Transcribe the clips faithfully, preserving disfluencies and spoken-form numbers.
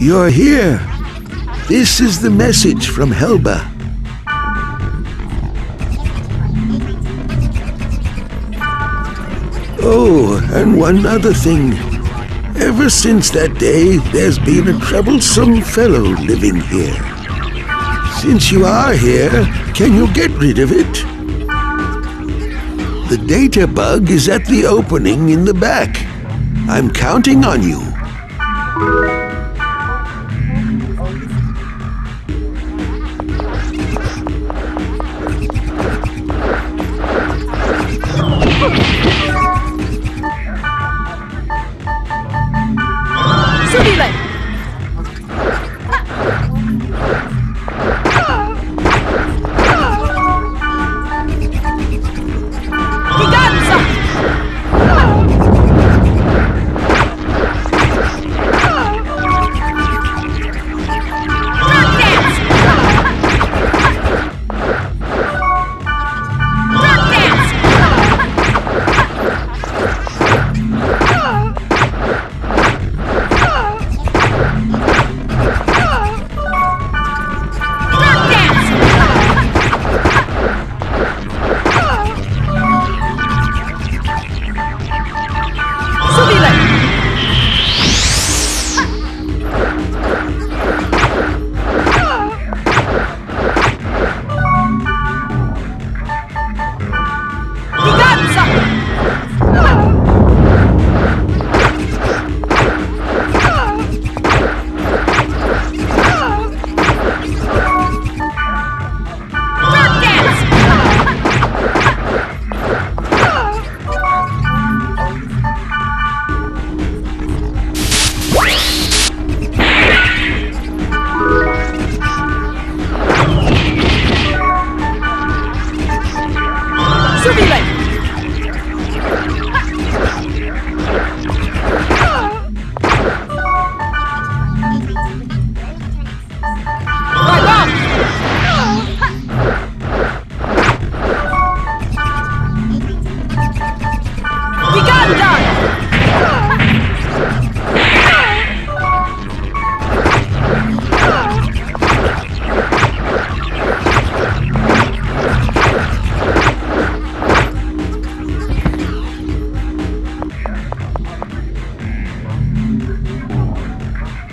You're here. This is the message from Helba. Oh, and one other thing. Ever since that day, there's been a troublesome fellow living here. Since you are here, can you get rid of it? The data bug is at the opening in the back. I'm counting on you.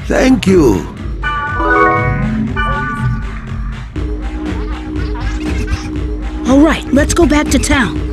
Thank you. All right, let's go back to town.